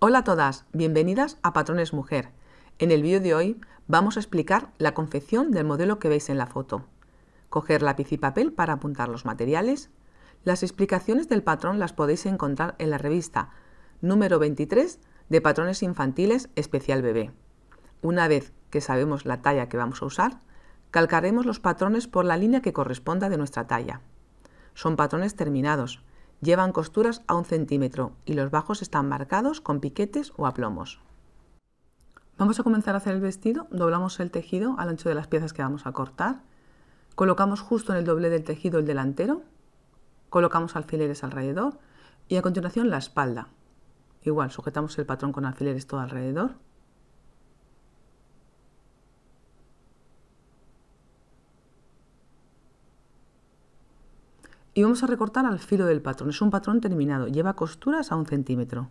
Hola a todas, bienvenidas a Patrones Mujer. En el vídeo de hoy vamos a explicar la confección del modelo que veis en la foto, coger lápiz y papel para apuntar los materiales. Las explicaciones del patrón las podéis encontrar en la revista número 23 de Patrones Infantiles Especial Bebé. Una vez que sabemos la talla que vamos a usar, calcaremos los patrones por la línea que corresponda de nuestra talla. Son patrones terminados, llevan costuras a 1 cm y los bajos están marcados con piquetes o aplomos. Vamos a comenzar a hacer el vestido, doblamos el tejido al ancho de las piezas que vamos a cortar, colocamos justo en el doblez del tejido el delantero, colocamos alfileres alrededor y a continuación la espalda. Igual, sujetamos el patrón con alfileres todo alrededor. Y vamos a recortar al filo del patrón. Es un patrón terminado, lleva costuras a 1 cm.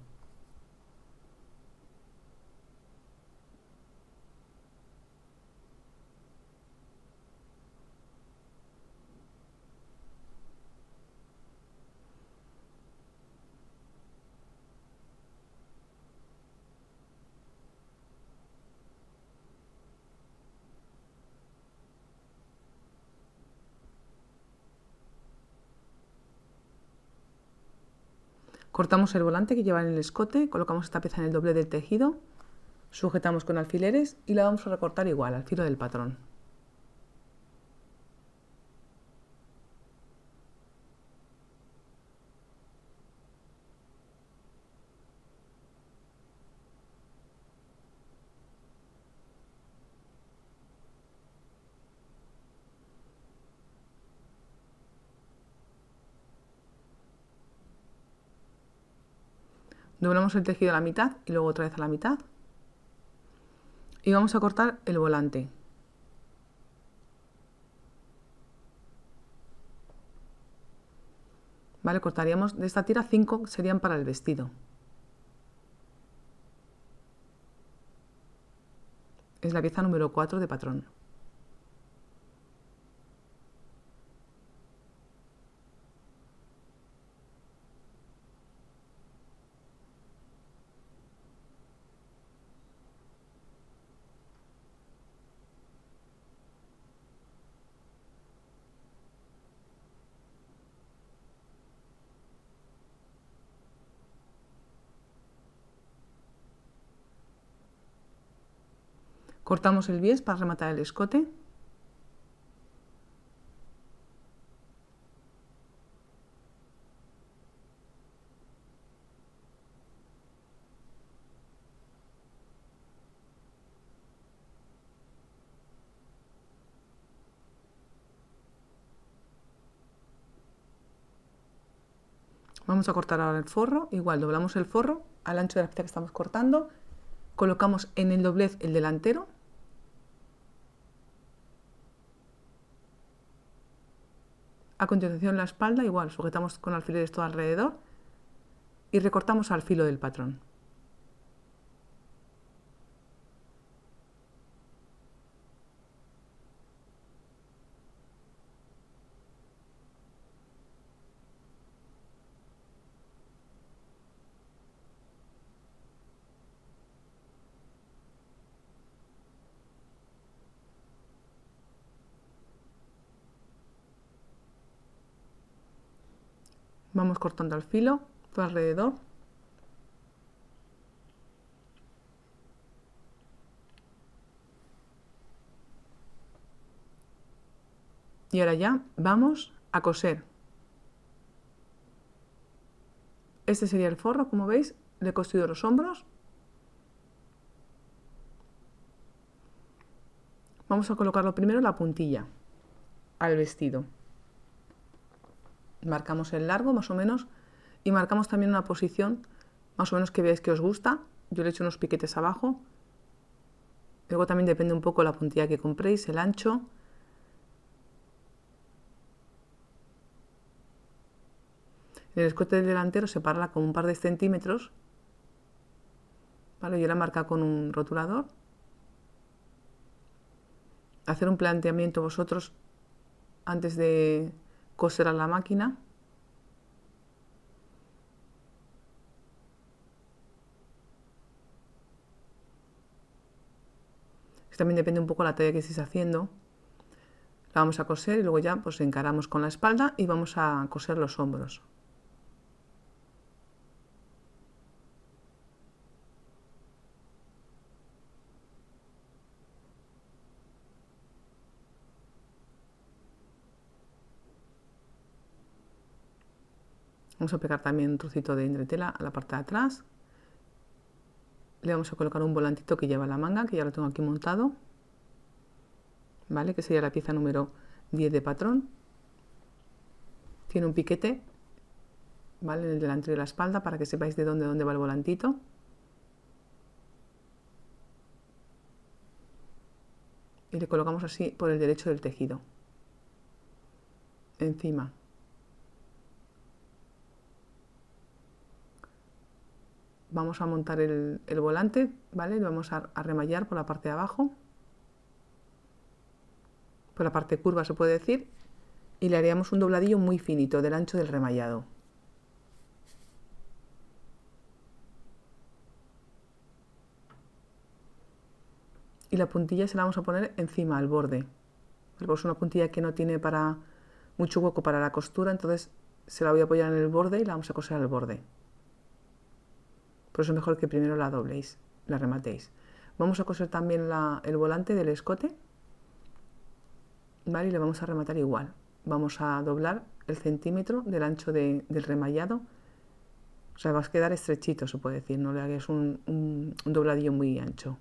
Cortamos el volante que lleva en el escote, colocamos esta pieza en el doblez del tejido, sujetamos con alfileres y la vamos a recortar igual al filo del patrón. Doblamos el tejido a la mitad y luego otra vez a la mitad y vamos a cortar el volante. Vale, cortaríamos de esta tira 5 serían para el vestido. Es la pieza número 4 de patrón. Cortamos el bies para rematar el escote. Vamos a cortar ahora el forro. Igual, doblamos el forro al ancho de la pieza que estamos cortando. Colocamos en el doblez el delantero. A continuación la espalda, igual, sujetamos con alfileres todo alrededor y recortamos al filo del patrón. Vamos cortando al filo, todo alrededor. Y ahora ya vamos a coser. Este sería el forro, como veis, le he cosido los hombros. Vamos a colocarlo primero la puntilla al vestido. Marcamos el largo más o menos y marcamos también una posición más o menos que veáis que os gusta. Yo le he hecho unos piquetes abajo. Luego también depende un poco la puntilla que compréis, el ancho. En el escote del delantero sepárala con un par de centímetros. Vale, yo la marco con un rotulador. Hacer un planteamiento vosotros antes de coser a la máquina. que también depende un poco de la talla que estéis haciendo. La vamos a coser y luego ya pues encaramos con la espalda y vamos a coser los hombros. Vamos a pegar también un trocito de entretela a la parte de atrás. Le vamos a colocar un volantito que lleva la manga, que ya lo tengo aquí montado, ¿vale? Que sería la pieza número 10 de patrón. Tiene un piquete, ¿vale? En el delantero de la espalda, para que sepáis de dónde va el volantito. Y le colocamos así por el derecho del tejido. Encima. Vamos a montar el volante, ¿vale? Lo vamos a remallar por la parte de abajo, por la parte curva se puede decir, y le haríamos un dobladillo muy finito del ancho del remallado. Y la puntilla se la vamos a poner encima, al borde. Es una puntilla que no tiene para mucho hueco para la costura, entonces se la voy a apoyar en el borde y la vamos a coser al borde. Por eso es mejor que primero la dobléis, la rematéis. Vamos a coser también el volante del escote, ¿vale? Y le vamos a rematar igual. Vamos a doblar el centímetro del ancho del remallado. O sea, va a quedar estrechito, se puede decir, no le hagáis un dobladillo muy ancho.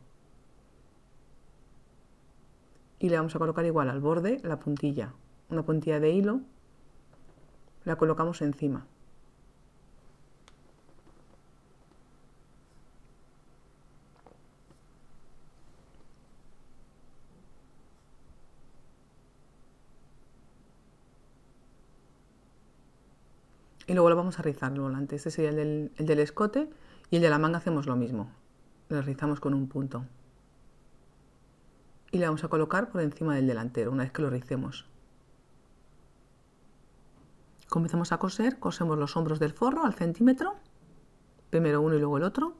Y le vamos a colocar igual al borde la puntilla. Una puntilla de hilo la colocamos encima. Y luego lo vamos a rizar el volante. Este sería el del escote, y el de la manga hacemos lo mismo. Lo rizamos con un punto. Y le vamos a colocar por encima del delantero una vez que lo ricemos. Comenzamos a coser, cosemos los hombros del forro al centímetro. Primero uno y luego el otro.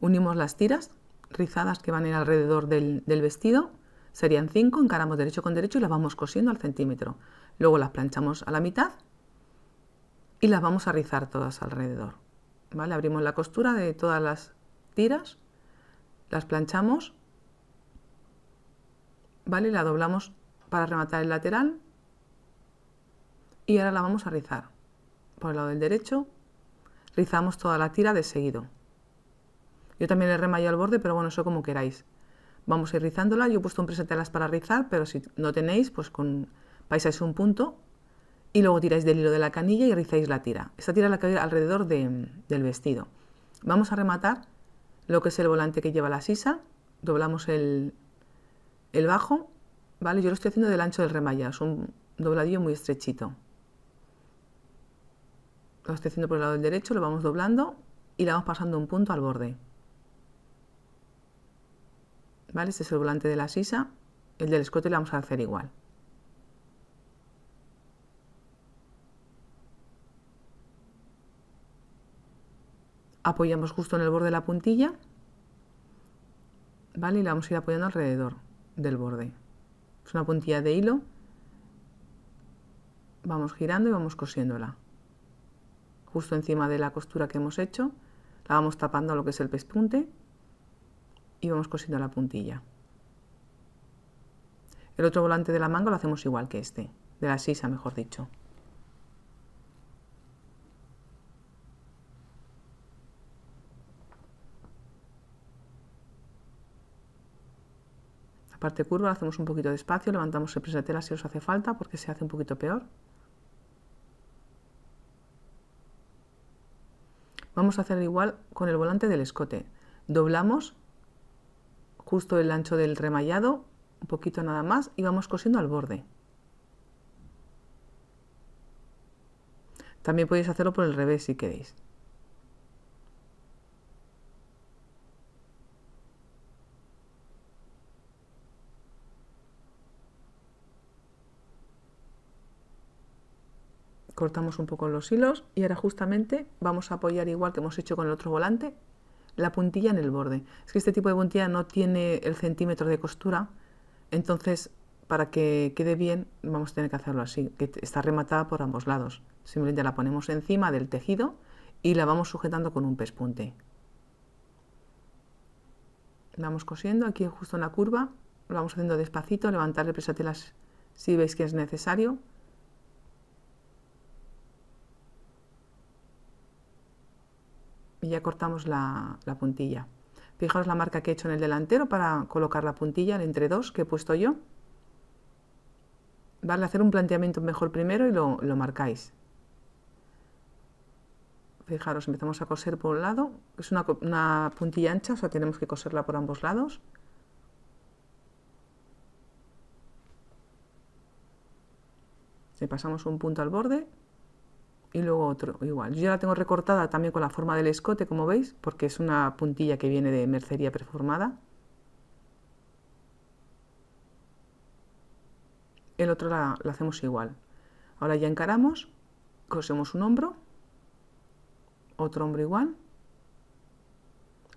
Unimos las tiras rizadas que van a ir alrededor del vestido, serían 5, encaramos derecho con derecho y las vamos cosiendo al centímetro. Luego las planchamos a la mitad y las vamos a rizar todas alrededor, ¿vale? Abrimos la costura de todas las tiras, las planchamos, ¿vale? La doblamos para rematar el lateral y ahora la vamos a rizar. Por el lado del derecho rizamos toda la tira de seguido. Yo también le remayo al borde, pero bueno, eso como queráis. Vamos a ir rizándola. Yo he puesto un presetelas para rizar, pero si no tenéis, pues pasáis un punto y luego tiráis del hilo de la canilla y rizáis la tira. Esta tira es la que hay alrededor del vestido. Vamos a rematar lo que es el volante que lleva la sisa. Doblamos el bajo, ¿vale? Yo lo estoy haciendo del ancho del remalla, es un dobladillo muy estrechito. Lo estoy haciendo por el lado del derecho, lo vamos doblando y le vamos pasando un punto al borde. ¿Vale? Este es el volante de la sisa, el del escote lo vamos a hacer igual. Apoyamos justo en el borde de la puntilla, ¿vale? Y la vamos a ir apoyando alrededor del borde. Es una puntilla de hilo, vamos girando y vamos cosiéndola. Justo encima de la costura que hemos hecho, la vamos tapando lo que es el pespunte. Y vamos cosiendo la puntilla. El otro volante de la manga lo hacemos igual que este, de la sisa mejor dicho. La parte curva la hacemos un poquito despacio, levantamos el presatela si os hace falta porque se hace un poquito peor. Vamos a hacer igual con el volante del escote. Doblamos justo el ancho del remallado, un poquito nada más, y vamos cosiendo al borde. También podéis hacerlo por el revés si queréis. cortamos un poco los hilos y ahora justamente vamos a apoyar, igual que hemos hecho con el otro volante, la puntilla en el borde. Es que este tipo de puntilla no tiene el centímetro de costura, entonces para que quede bien vamos a tener que hacerlo así, que está rematada por ambos lados. Simplemente la ponemos encima del tejido y la vamos sujetando con un pespunte. Vamos cosiendo aquí justo en la curva, lo vamos haciendo despacito, levantar el presatelas si veis que es necesario. Y ya cortamos la puntilla. Fijaos la marca que he hecho en el delantero para colocar la puntilla, el entre dos que he puesto yo. Vale, hacer un planteamiento mejor primero y lo marcáis. Fijaros, empezamos a coser por un lado, es una puntilla ancha, o sea, tenemos que coserla por ambos lados. Le pasamos un punto al borde y luego otro igual. Yo ya la tengo recortada también con la forma del escote, como veis, porque es una puntilla que viene de mercería preformada. El otro la hacemos igual. Ahora ya encaramos, cosemos un hombro, otro hombro igual,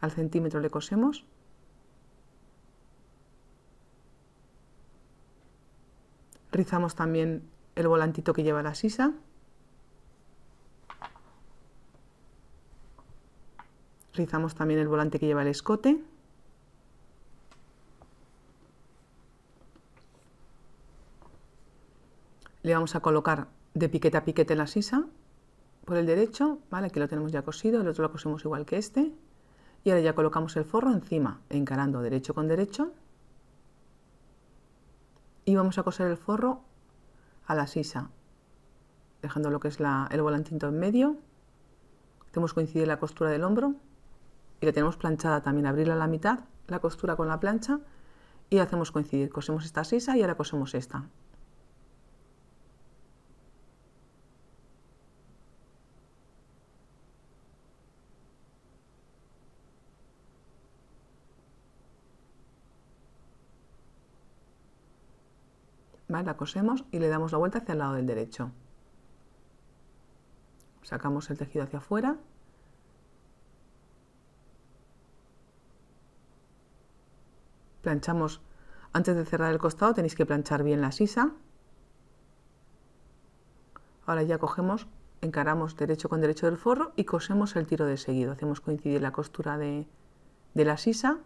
al centímetro le cosemos. Rizamos también el volantito que lleva la sisa. Rizamos también el volante que lleva el escote. Le vamos a colocar de piquete a piquete la sisa por el derecho, ¿vale? Aquí lo tenemos ya cosido, el otro lo cosemos igual que este. Y ahora ya colocamos el forro encima, encarando derecho con derecho. Y vamos a coser el forro a la sisa, dejando lo que es el volantito en medio. Hacemos coincidir la costura del hombro. Y la tenemos planchada también, abrirla a la mitad, la costura con la plancha, y hacemos coincidir. Cosemos esta sisa y ahora cosemos esta. ¿Vale? La cosemos y le damos la vuelta hacia el lado del derecho. Sacamos el tejido hacia afuera. Planchamos, antes de cerrar el costado tenéis que planchar bien la sisa. Ahora ya cogemos, encaramos derecho con derecho del forro y cosemos el tiro de seguido. Hacemos coincidir la costura de la sisa.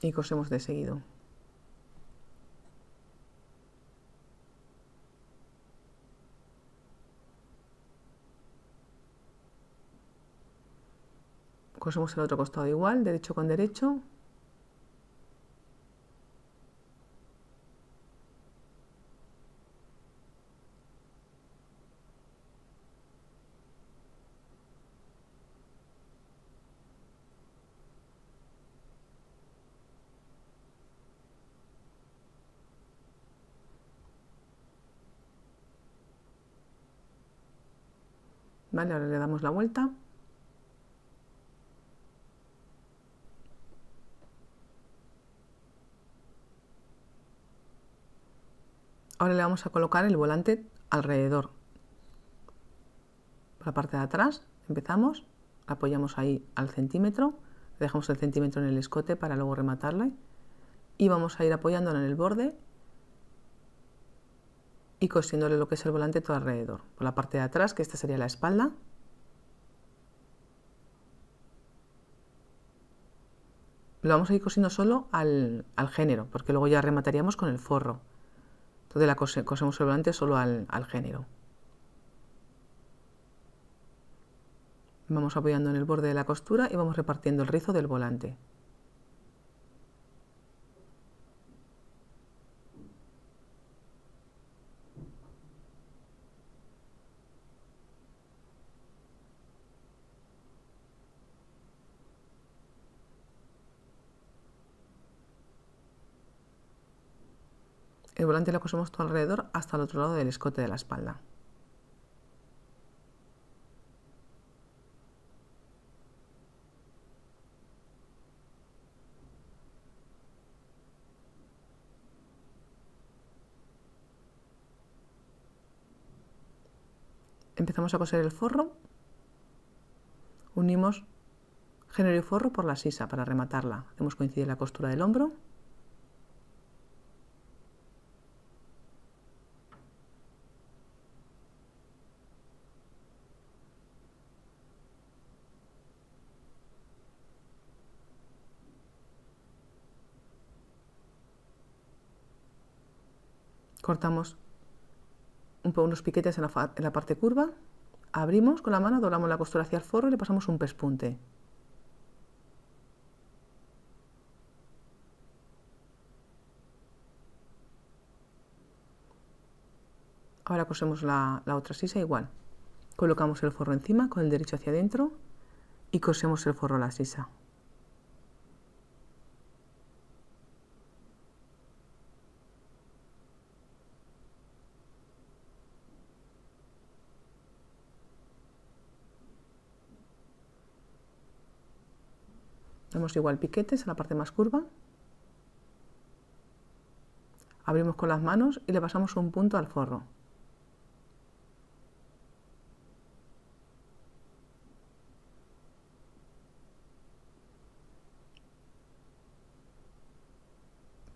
Y cosemos de seguido. Cosemos el otro costado igual, derecho con derecho. Vale, ahora le damos la vuelta. Ahora le vamos a colocar el volante alrededor. Por la parte de atrás empezamos, apoyamos ahí al centímetro, dejamos el centímetro en el escote para luego rematarle y vamos a ir apoyándolo en el borde y cosiéndole lo que es el volante todo alrededor. Por la parte de atrás, que esta sería la espalda. Lo vamos a ir cosiendo solo al género, porque luego ya remataríamos con el forro. Entonces la cosemos el volante solo al género. Vamos apoyando en el borde de la costura y vamos repartiendo el rizo del volante. El volante lo cosemos todo alrededor hasta el otro lado del escote de la espalda. empezamos a coser el forro, unimos género y forro por la sisa para rematarla, hemos coincidido la costura del hombro, cortamos unos piquetes en la parte curva, abrimos con la mano, doblamos la costura hacia el forro y le pasamos un pespunte. Ahora cosemos la otra sisa igual, colocamos el forro encima con el derecho hacia adentro y cosemos el forro a la sisa. Hacemos igual piquetes a la parte más curva, abrimos con las manos y le pasamos un punto al forro.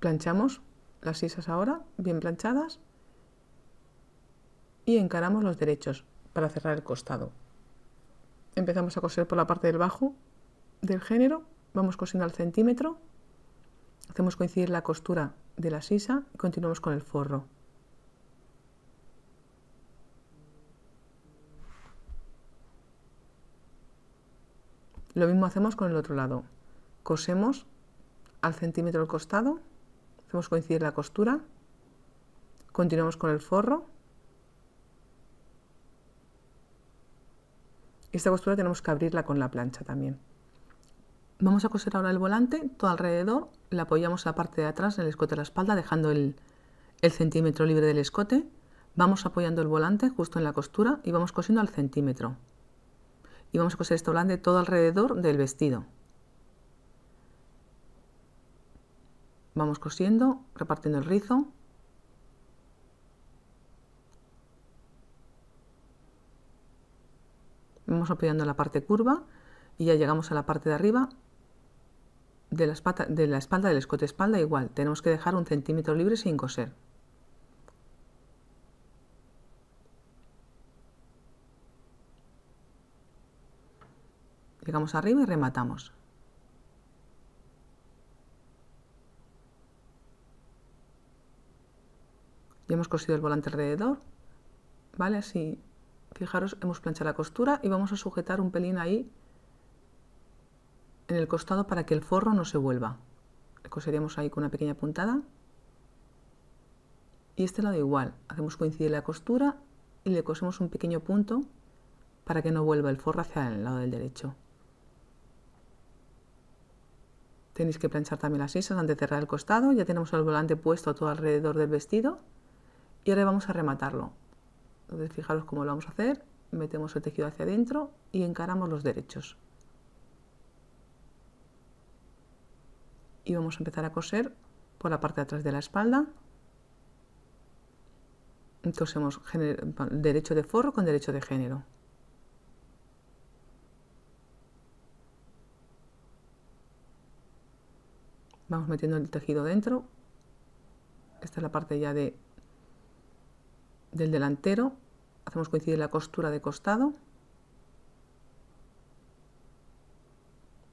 Planchamos las sisas ahora, bien planchadas, y encaramos los derechos para cerrar el costado. Empezamos a coser por la parte del bajo del género. Vamos cosiendo al centímetro, hacemos coincidir la costura de la sisa y continuamos con el forro. Lo mismo hacemos con el otro lado, cosemos al centímetro el costado, hacemos coincidir la costura, continuamos con el forro y esta costura tenemos que abrirla con la plancha también. Vamos a coser ahora el volante, todo alrededor, le apoyamos la parte de atrás en el escote de la espalda dejando el centímetro libre del escote, vamos apoyando el volante justo en la costura y vamos cosiendo al centímetro. Y vamos a coser este volante todo alrededor del vestido. Vamos cosiendo, repartiendo el rizo. Vamos apoyando la parte curva y ya llegamos a la parte de arriba. De la espalda, del escote espalda, igual, tenemos que dejar un centímetro libre sin coser. Llegamos arriba y rematamos. Ya hemos cosido el volante alrededor, ¿vale? Así, fijaros, hemos planchado la costura y vamos a sujetar un pelín ahí en el costado para que el forro no se vuelva. Coseremos ahí con una pequeña puntada y este lado igual, hacemos coincidir la costura y le cosemos un pequeño punto para que no vuelva el forro hacia el lado del derecho. Tenéis que planchar también las sisas antes de cerrar el costado. Ya tenemos el volante puesto todo alrededor del vestido y ahora vamos a rematarlo. Entonces fijaros cómo lo vamos a hacer, metemos el tejido hacia adentro y encaramos los derechos. Y vamos a empezar a coser por la parte de atrás de la espalda. Cosemos derecho de forro con derecho de género. Vamos metiendo el tejido dentro. Esta es la parte ya del delantero. Hacemos coincidir la costura de costado.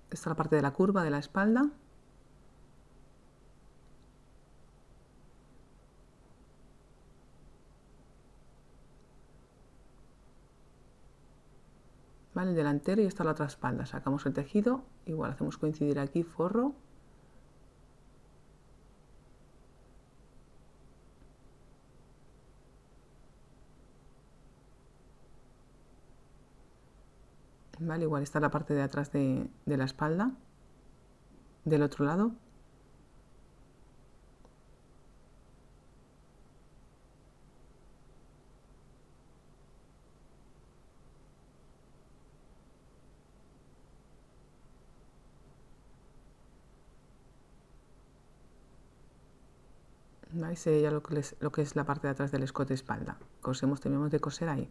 Esta es la parte de la curva de la espalda. ¿Vale? El delantero y esta la otra espalda, sacamos el tejido, igual hacemos coincidir aquí forro . Vale, igual está la parte de atrás de la espalda del otro lado. Ahí sería ya lo que es la parte de atrás del escote espalda. Cosemos, terminamos de coser ahí.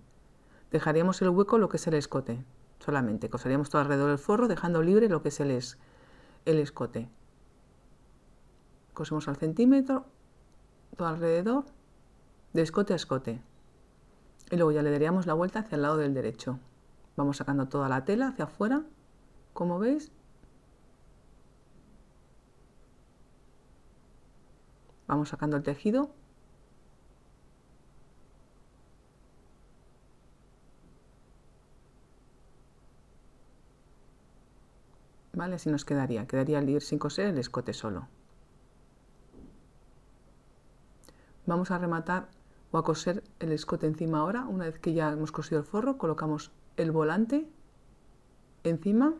dejaríamos el hueco lo que es el escote, solamente coseríamos todo alrededor del forro dejando libre lo que es el escote. Cosemos al centímetro, todo alrededor, de escote a escote, y luego ya le daríamos la vuelta hacia el lado del derecho. Vamos sacando toda la tela hacia afuera, como veis. Vamos sacando el tejido. Vale, así nos quedaría. Quedaría al ir sin coser el escote solo. Vamos a rematar o a coser el escote encima ahora. Una vez que ya hemos cosido el forro, colocamos el volante encima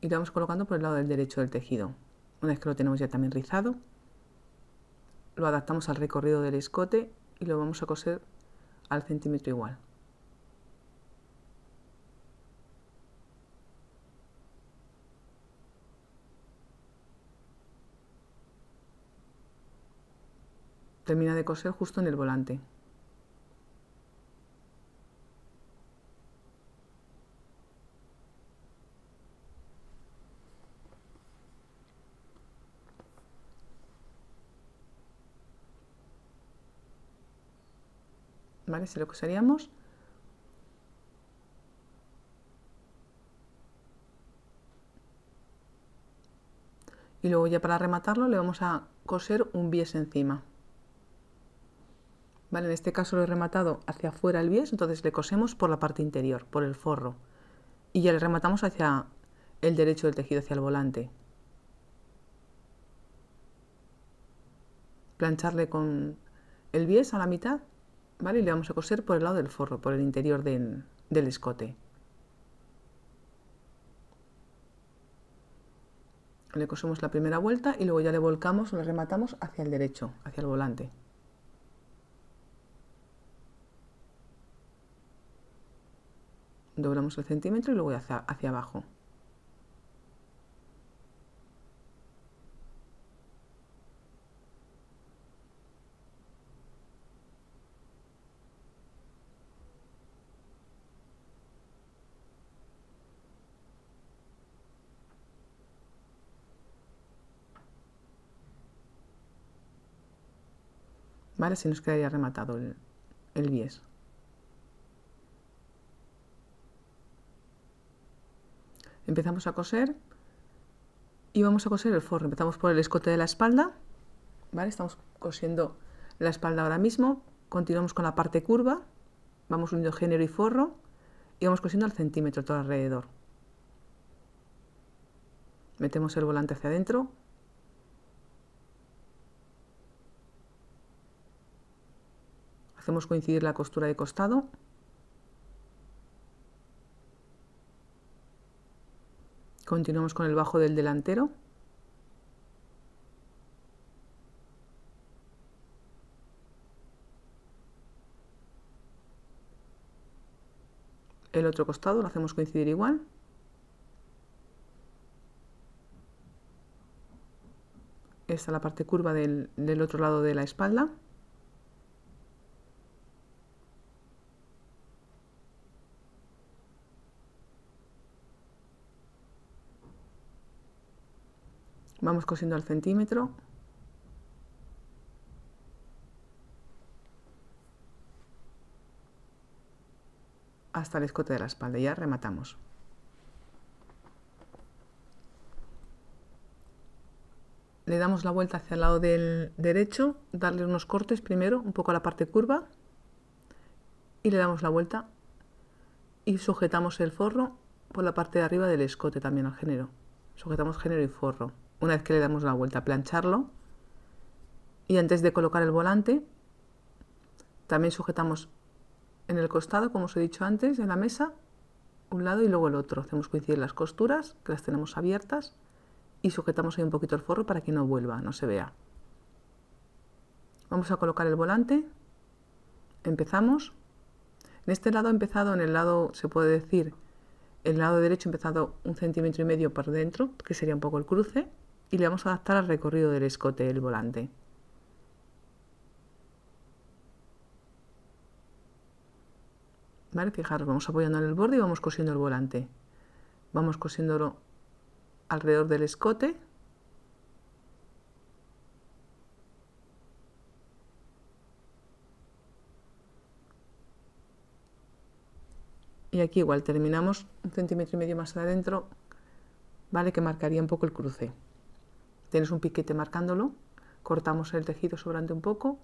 y lo vamos colocando por el lado del derecho del tejido. Una vez que lo tenemos ya también rizado, lo adaptamos al recorrido del escote y lo vamos a coser al centímetro igual. Termina de coser justo en el volante. Vale, se lo coseríamos. Y luego ya para rematarlo le vamos a coser un bies encima. Vale, en este caso lo he rematado hacia afuera el bies, entonces le cosemos por la parte interior, por el forro. Y ya le rematamos hacia el derecho del tejido, hacia el volante. Plancharle con el bies a la mitad, ¿vale? Y le vamos a coser por el lado del forro, por el interior del escote. Le cosemos la primera vuelta y luego ya le volcamos o le rematamos hacia el derecho, hacia el volante. Doblamos el centímetro y luego hacia abajo. Vale, así nos quedaría rematado el bies. Empezamos a coser y vamos a coser el forro. Empezamos por el escote de la espalda, ¿vale? Estamos cosiendo la espalda ahora mismo. Continuamos con la parte curva, vamos uniendo género y forro y vamos cosiendo al centímetro todo alrededor. Metemos el volante hacia adentro. Hacemos coincidir la costura de costado. Continuamos con el bajo del delantero. El otro costado lo hacemos coincidir igual. Esta es la parte curva del otro lado de la espalda. Vamos cosiendo al centímetro. Hasta el escote de la espalda. Ya rematamos. Le damos la vuelta hacia el lado del derecho. Darle unos cortes primero, un poco a la parte curva. Y le damos la vuelta. Y sujetamos el forro por la parte de arriba del escote también al género. Sujetamos género y forro. Una vez que le damos la vuelta, plancharlo y antes de colocar el volante también sujetamos en el costado, como os he dicho antes, en la mesa, un lado y luego el otro. Hacemos coincidir las costuras, que las tenemos abiertas, y sujetamos ahí un poquito el forro para que no vuelva, no se vea. Vamos a colocar el volante, empezamos. En este lado he empezado, en el lado, se puede decir, el lado derecho he empezado 1,5 cm por dentro, que sería un poco el cruce. Y le vamos a adaptar al recorrido del escote el volante. ¿Vale? Fijaros, vamos apoyando en el borde y vamos cosiendo el volante. Vamos cosiéndolo alrededor del escote. Y aquí igual terminamos 1,5 centímetros más adentro, ¿vale? Que marcaría un poco el cruce. Tienes un piquete marcándolo, cortamos el tejido sobrante un poco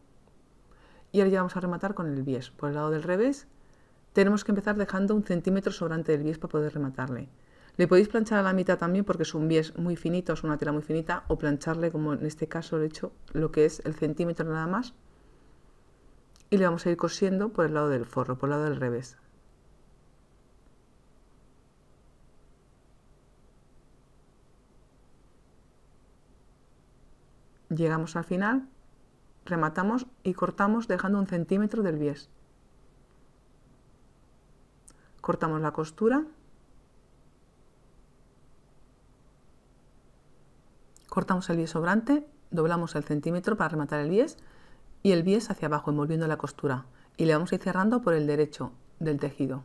y ahora ya vamos a rematar con el bies. Por el lado del revés tenemos que empezar dejando 1 centímetro sobrante del bies para poder rematarle. Le podéis planchar a la mitad también porque es un bies muy finito, es una tela muy finita, o plancharle como en este caso he hecho lo que es el centímetro nada más y le vamos a ir cosiendo por el lado del forro, por el lado del revés. Llegamos al final, rematamos y cortamos dejando 1 centímetro del bies. Cortamos la costura, cortamos el bies sobrante, doblamos el centímetro para rematar el bies y el bies hacia abajo envolviendo la costura y le vamos a ir cerrando por el derecho del tejido.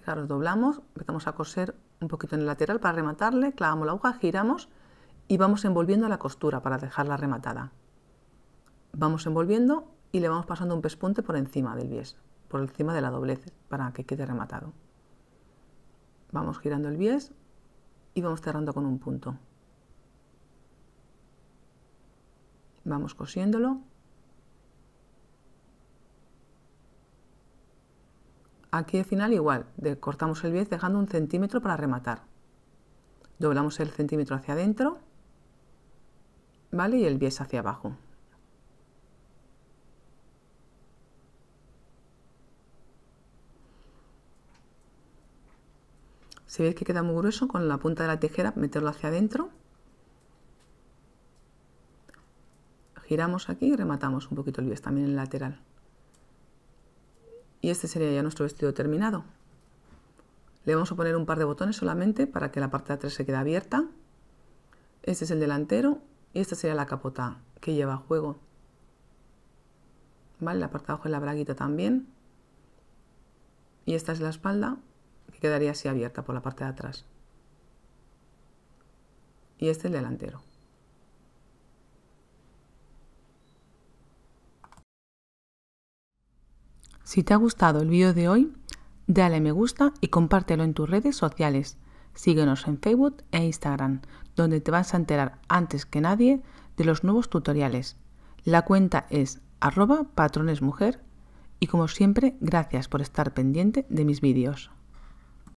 Fijaros, doblamos, empezamos a coser un poquito en el lateral para rematarle, clavamos la aguja, giramos y vamos envolviendo la costura para dejarla rematada. Vamos envolviendo y le vamos pasando un pespunte por encima del bies, por encima de la doblez para que quede rematado. Vamos girando el bies y vamos cerrando con un punto. Vamos cosiéndolo. Aquí al final igual, cortamos el bies dejando 1 centímetro para rematar. Doblamos el centímetro hacia adentro, ¿vale? Y el bies hacia abajo. Si veis que queda muy grueso, con la punta de la tijera meterlo hacia adentro. Giramos aquí y rematamos un poquito el bies también en el lateral. Y este sería ya nuestro vestido terminado. Le vamos a poner un par de botones solamente para que la parte de atrás se quede abierta. Este es el delantero y esta sería la capota que lleva a juego. ¿Vale? La parte de abajo es la braguita también. Y esta es la espalda que quedaría así abierta por la parte de atrás. Y este es el delantero. Si te ha gustado el vídeo de hoy, dale me gusta y compártelo en tus redes sociales. Síguenos en Facebook e Instagram, donde te vas a enterar antes que nadie de los nuevos tutoriales. La cuenta es @patronesmujer y como siempre, gracias por estar pendiente de mis vídeos.